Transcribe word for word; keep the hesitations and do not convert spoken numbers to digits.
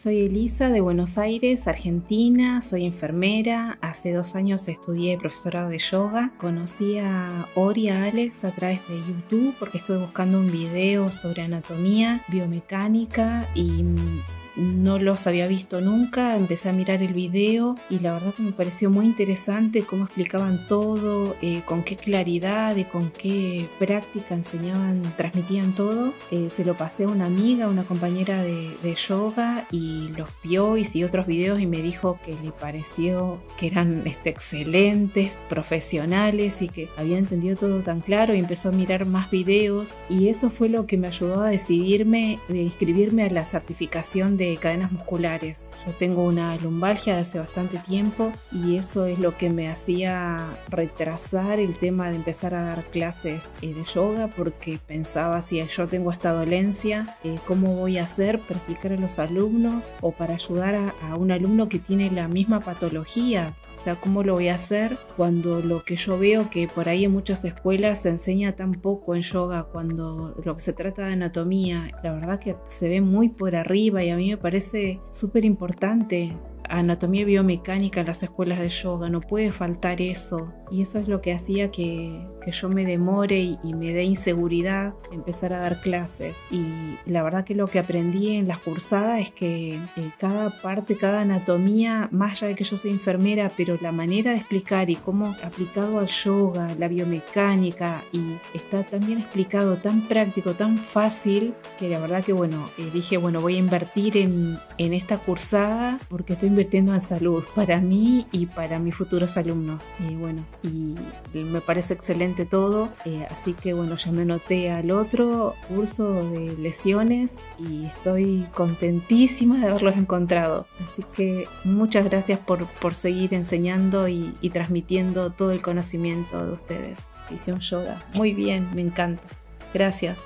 Soy Elisa de Buenos Aires, Argentina, soy enfermera, hace dos años estudié profesorado de yoga, conocí a Ori y a Alex a través de YouTube porque estuve buscando un video sobre anatomía, biomecánica y no los había visto nunca, empecé a mirar el video y la verdad que me pareció muy interesante cómo explicaban todo, eh, con qué claridad y con qué práctica enseñaban, transmitían todo. Eh, se lo pasé a una amiga, una compañera de, de yoga y y los vio y siguió otros videos y me dijo que le pareció que eran este, excelentes, profesionales y que había entendido todo tan claro y empezó a mirar más videos y eso fue lo que me ayudó a decidirme de inscribirme a la certificación de cadenas musculares. Yo tengo una lumbalgia de hace bastante tiempo y eso es lo que me hacía retrasar el tema de empezar a dar clases eh, de yoga porque pensaba si yo tengo esta dolencia, eh, ¿cómo voy a hacer para explicar a los alumnos o para ayudar a, a un alumno que tiene la misma patología? O sea, ¿cómo lo voy a hacer cuando lo que yo veo que por ahí en muchas escuelas se enseña tan poco en yoga cuando lo que se trata de anatomía? La verdad que se ve muy por arriba y a mí me parece súper importante. Anatomía y biomecánica en las escuelas de yoga, no puede faltar eso. Y eso es lo que hacía que, que yo me demore y, y me dé inseguridad empezar a dar clases. Y la verdad que lo que aprendí en las cursadas es que eh, cada parte, cada anatomía, más allá de que yo soy enfermera, pero la manera de explicar y cómo aplicado al yoga, la biomecánica, y está tan bien explicado, tan práctico, tan fácil, que la verdad que bueno, eh, dije, bueno, voy a invertir en, en esta cursada porque estoy invirtiendo en salud para mí y para mis futuros alumnos. Y bueno, y me parece excelente todo, eh, así que bueno, ya me anoté al otro curso de lesiones y estoy contentísima de haberlos encontrado. Así que muchas gracias por, por seguir enseñando y, y transmitiendo todo el conocimiento de ustedes. Visión Yoga, muy bien, me encanta. Gracias.